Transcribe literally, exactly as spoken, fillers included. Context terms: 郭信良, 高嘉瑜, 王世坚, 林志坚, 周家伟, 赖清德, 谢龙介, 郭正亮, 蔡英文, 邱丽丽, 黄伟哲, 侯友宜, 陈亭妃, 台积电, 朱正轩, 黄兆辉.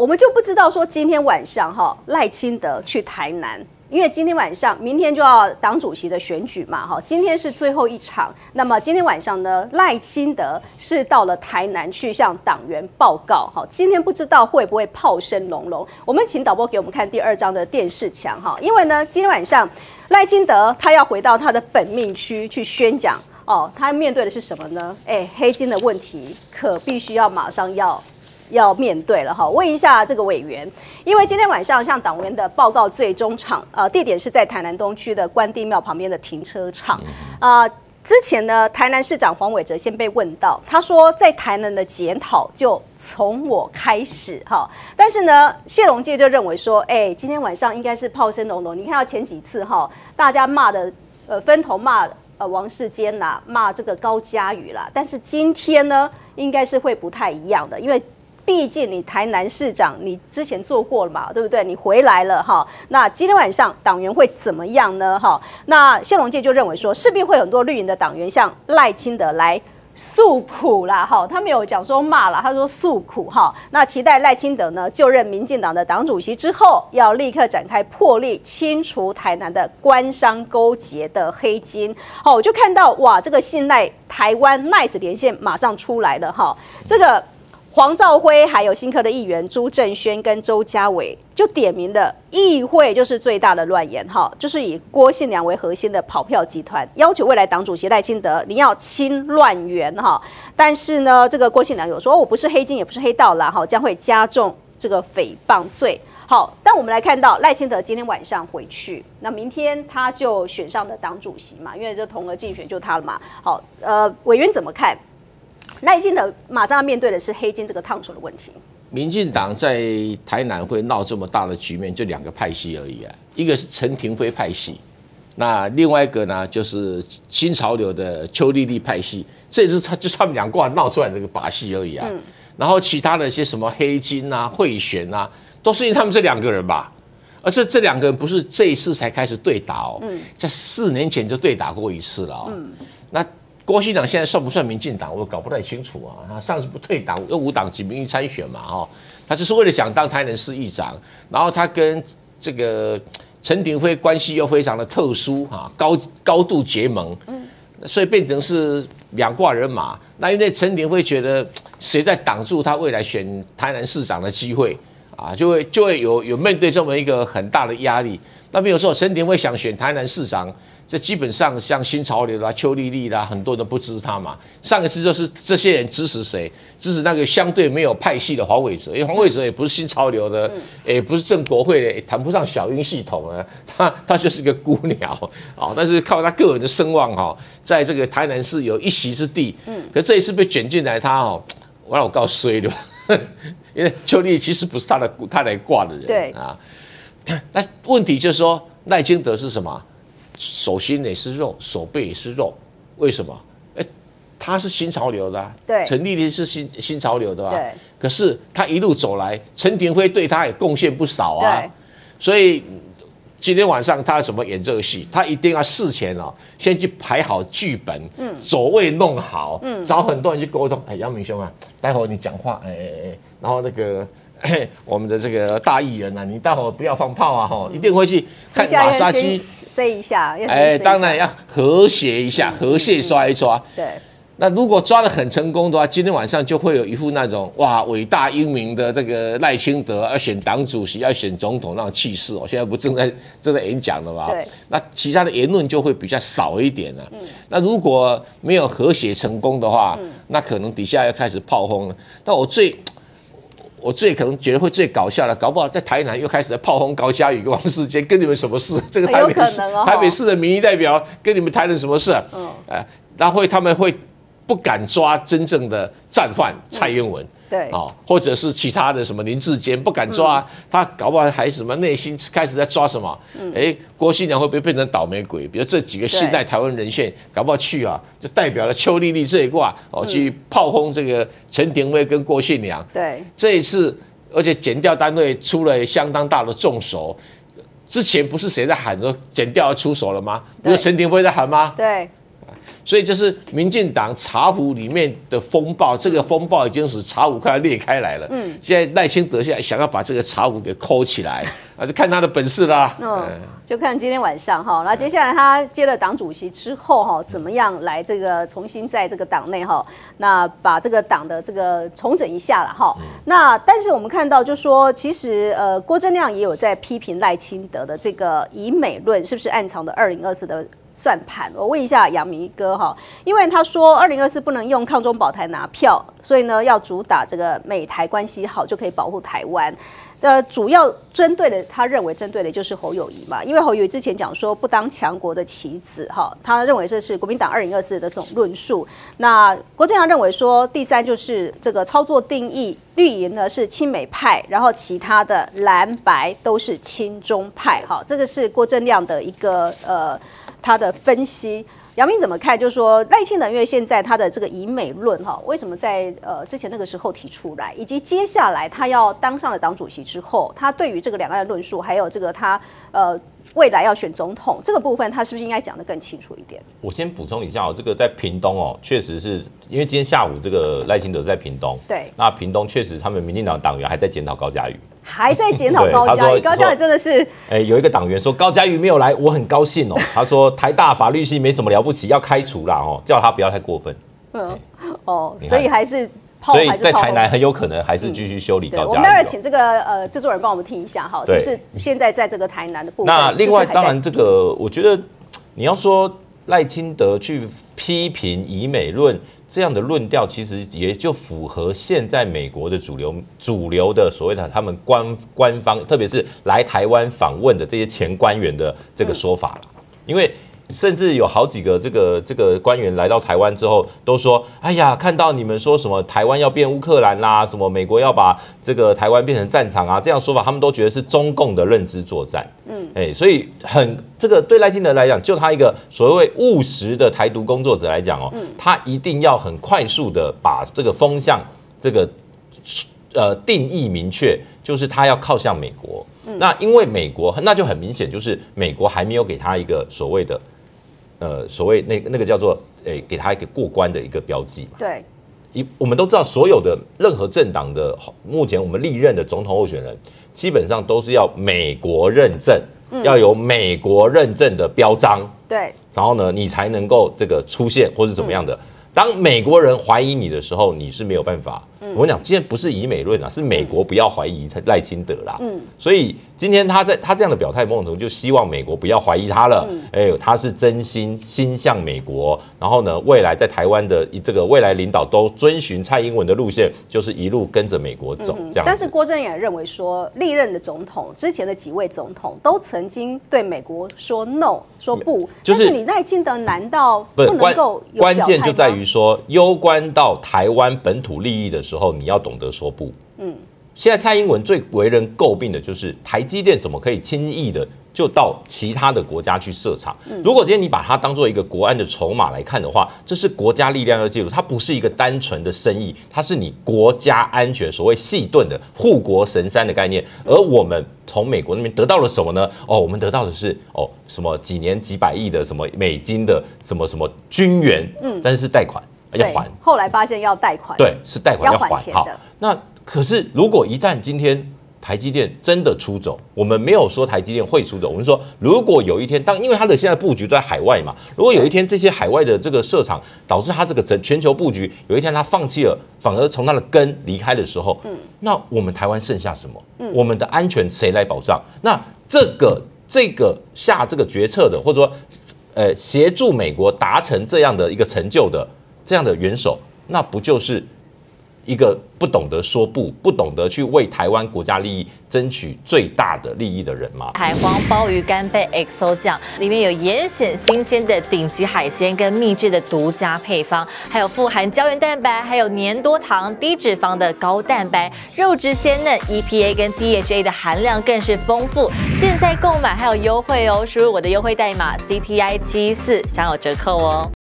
我们就不知道说今天晚上哈赖清德去台南。 因为今天晚上，明天就要党主席的选举嘛，哈，今天是最后一场。那么今天晚上呢，赖清德是到了台南去向党员报告，哈，今天不知道会不会炮声隆隆。我们请导播给我们看第二张的电视墙，哈，因为呢，今天晚上赖清德他要回到他的本命区去宣讲，哦，他面对的是什么呢？哎，黑金的问题可必须要马上要。 要面对了哈，问一下这个委员，因为今天晚上向党员的报告最终场，呃，地点是在台南东区的关帝庙旁边的停车场。啊、呃，之前呢，台南市长黄伟哲先被问到，他说在台南的检讨就从我开始哈。但是呢，谢龙介就认为说，哎、欸，今天晚上应该是炮声隆隆。你看到前几次哈，大家骂的，呃，分头骂呃王世坚啦，骂这个高嘉瑜啦，但是今天呢，应该是会不太一样的，因为。 毕竟你台南市长，你之前做过了嘛，对不对？你回来了哈，那今天晚上党员会怎么样呢？哈，那谢龙介就认为说，势必会有很多绿营的党员向赖清德来诉苦啦，哈，他没有讲说骂啦，他说诉苦哈。那期待赖清德呢就任民进党的党主席之后，要立刻展开魄力清除台南的官商勾结的黑金。好，我就看到哇，这个信赖台湾 N I C E 连线马上出来了哈，这个。 黄兆辉还有新科的议员朱正轩跟周家伟就点名了，议会就是最大的乱源哈，就是以郭信良为核心的跑票集团，要求未来党主席赖清德你要清乱源哈。但是呢，这个郭信良有说我不是黑金也不是黑道啦哈，将会加重这个诽谤罪。好，但我们来看到赖清德今天晚上回去，那明天他就选上了党主席嘛，因为这同额竞选就他了嘛。好，呃，委员怎么看？ 赖清德马上要面对的是黑金这个烫手的问题。民进党在台南会闹这么大的局面，就两个派系而已啊，一个是陈亭妃派系，那另外一个呢就是新潮流的邱丽丽派系，这是他就他们两挂闹出来的这个把戏而已啊。嗯、然后其他的一些什么黑金啊、贿选啊，都是因为他们这两个人吧。而且这两个人不是这一次才开始对打哦，嗯、在四年前就对打过一次了哦。嗯、那。 郭信良现在算不算民进党？我搞不太清楚啊。他上次不退党，用无党籍名义参选嘛，哦，他就是为了想当台南市议长。然后他跟这个陈亭妃关系又非常的特殊啊，高高度结盟，嗯，所以变成是两挂人马。那因为陈亭妃觉得谁在挡住他未来选台南市长的机会啊，就会就会有有面对这么一个很大的压力。那没有错，陈亭妃想选台南市长。 这基本上像新潮流啦、邱丽丽啦，很多人都不支持他嘛。上一次就是这些人支持谁？支持那个相对没有派系的黄伟哲，因为黄伟哲也不是新潮流的，也不是正国会的，也谈不上小英系统啊，他他就是个孤鸟啊、哦。但是靠他个人的声望哈、哦，在这个台南市有一席之地。嗯，可这一次被卷进来，他哦，我让我告衰了吧，因为邱丽其实不是他的他来挂的人。对啊，那问题就是说赖清德是什么？ 手心也是肉，手背也是肉，为什么？哎、欸，他是新潮流的、啊，对，陈丽丽是新新潮流的、啊，对。可是他一路走来，陈亭妃对他也贡献不少啊，所以今天晚上他要怎么演这个戏？他一定要事前哦，先去排好剧本，嗯，走位弄好，嗯，找很多人去沟通。哎、欸，杨明兄啊，待会你讲话，哎哎哎，然后那个。 我们的这个大议员啊，你待会不要放炮啊！哈，一定会去看马杀鸡，塞一下。哎，当然要和谐一下，和谐抓一抓。对。那如果抓得很成功的话，今天晚上就会有一副那种哇伟大英明的这个赖清德要选党主席、要选总统那种气势哦。现在不正在正在演讲了嘛？对。那其他的言论就会比较少一点了。嗯。那如果没有和谐成功的话，那可能底下要开始炮轰了。但我最 我最可能觉得会最搞笑的，搞不好在台南又开始在炮轰高嘉瑜跟王世坚，跟你们什么事？这个台北市、哦、台北市的民意代表跟你们谈了什么事？嗯、呃，然后他们会不敢抓真正的战犯蔡英文，嗯、对，哦，或者是其他的什么林志坚不敢抓，嗯、他搞不好还什么内心开始在抓什么？哎、嗯，郭信良会不会变成倒霉鬼？比如这几个信赖台湾人线，搞不好去啊，就代表了邱丽丽这一挂哦，去炮轰这个陈亭妃跟郭信良。对，这一次，而且检调单位出了相当大的重手。 之前不是谁在喊说检调要出手了吗？不是陈亭妃在喊吗？对，所以这是民进党茶壶里面的风暴，这个风暴已经使茶壶快要裂开来了。嗯，现在赖清德现在想要把这个茶壶给抠起来，啊，就看他的本事啦。嗯，就看今天晚上哈，那接下来他接了党主席之后哈，怎么样来这个重新在这个党内哈，那把这个党的这个重整一下了哈。那但是我们看到就说，其实呃郭正亮也有在批评赖清德的这个以美论是不是暗藏的二零二四的算盘？我问一下杨明哥哈，因为他说二零二四不能用抗中保台拿票，所以呢要主打这个美台关系好就可以保护台湾。呃，主要针对的，他认为针对的就是侯友宜嘛，因为侯友宜之前讲说不当强国的棋子哈，他认为这是国民党二零二四的总论述。那郭正亮认为说，第三就是这个操作定义，绿营呢是亲美派，然后其他的蓝白都是亲中派哈，这个是郭正亮的一个呃。他的分析，杨明怎么看？就是说赖清德因为现在他的这个以美论哈，为什么在呃之前那个时候提出来，以及接下来他要当上了党主席之后，他对于这个两岸的论述，还有这个他呃未来要选总统这个部分，他是不是应该讲得更清楚一点？我先补充一下哦，这个在屏东哦，确实是因为今天下午这个赖清德在屏东，对，那屏东确实他们民进党党员还在检讨高嘉瑜。还在检讨高嘉瑜，高嘉瑜真的是，哎、欸，有一个党员说高嘉瑜没有来，我很高兴哦。他说台大法律系没什么了不起，要开除啦哦，叫他不要太过分。嗯，欸、哦，所以还是。所以在台南很有可能还是继续修理高嘉瑜、嗯。我们待会请这个呃制作人帮我们听一下哈，是不是现在在这个台南的部分？那另外当然这个，我觉得你要说赖清德去批评以美论。这样的论调其实也就符合现在美国的主流主流的所谓的他们官官方，特别是来台湾访问的这些前官员的这个说法了。因为甚至有好几个这个这个官员来到台湾之后，都说：“哎呀，看到你们说什么台湾要变乌克兰啦，什么美国要把这个台湾变成战场啊，这样说法他们都觉得是中共的认知作战。”嗯，哎，所以很。这个对赖清德来讲，就他一个所谓务实的台独工作者来讲哦，他一定要很快速的把这个风向这个呃定义明确，就是他要靠向美国。那因为美国那就很明显，就是美国还没有给他一个所谓的呃所谓那那个叫做诶给他一个过关的一个标记嘛。对。一我们都知道，所有的任何政党的目前我们历任的总统候选人，基本上都是要美国认证。要有美国认证的标章，对，然后呢，你才能够这个出现或是怎么样的。当美国人怀疑你的时候，你是没有办法。我讲今天不是以美论啊，是美国不要怀疑赖清德啦。嗯，所以今天他在他这样的表态，某种程度就希望美国不要怀疑他了。哎，他是真心心向美国，然后呢，未来在台湾的这个未来领导都遵循蔡英文的路线，就是一路跟着美国走这样。但是郭正亮也认为说，历任的总统之前的几位总统都曾经对美国说 no， 说不。就是你赖清德难道不能够有表态吗？关键就在于说，攸关到台湾本土利益的。时候你要懂得说不。嗯，现在蔡英文最为人诟病的就是台积电怎么可以轻易的就到其他的国家去设厂？如果今天你把它当做一个国安的筹码来看的话，这是国家力量要介入，它不是一个单纯的生意，它是你国家安全所谓细盾的护国神山的概念。而我们从美国那边得到了什么呢？哦，我们得到的是哦什么几年几百亿的什么美金的什么什么军援，嗯，但是贷款。要还，后来发现要贷款，对，是贷款要还钱的。那可是，如果一旦今天台积电真的出走，我们没有说台积电会出走，我们说如果有一天，当因为它的现在布局在海外嘛，如果有一天这些海外的这个设厂导致它这个整全球布局，有一天它放弃了，反而从它的根离开的时候，嗯，那我们台湾剩下什么？嗯，我们的安全谁来保障？那这个这个下这个决策的，或者说，呃，协助美国达成这样的一个成就的。这样的元首，那不就是一个不懂得说不、不懂得去为台湾国家利益争取最大的利益的人吗？海皇鲍鱼干贝 X O 酱里面有严选新鲜的顶级海鲜跟秘制的独家配方，还有富含胶原蛋白、还有粘多糖、低脂肪的高蛋白，肉质鲜嫩 ，E P A 跟 D H A 的含量更是丰富。现在购买还有优惠哦，输入我的优惠代码 C T I 七一四享有折扣哦。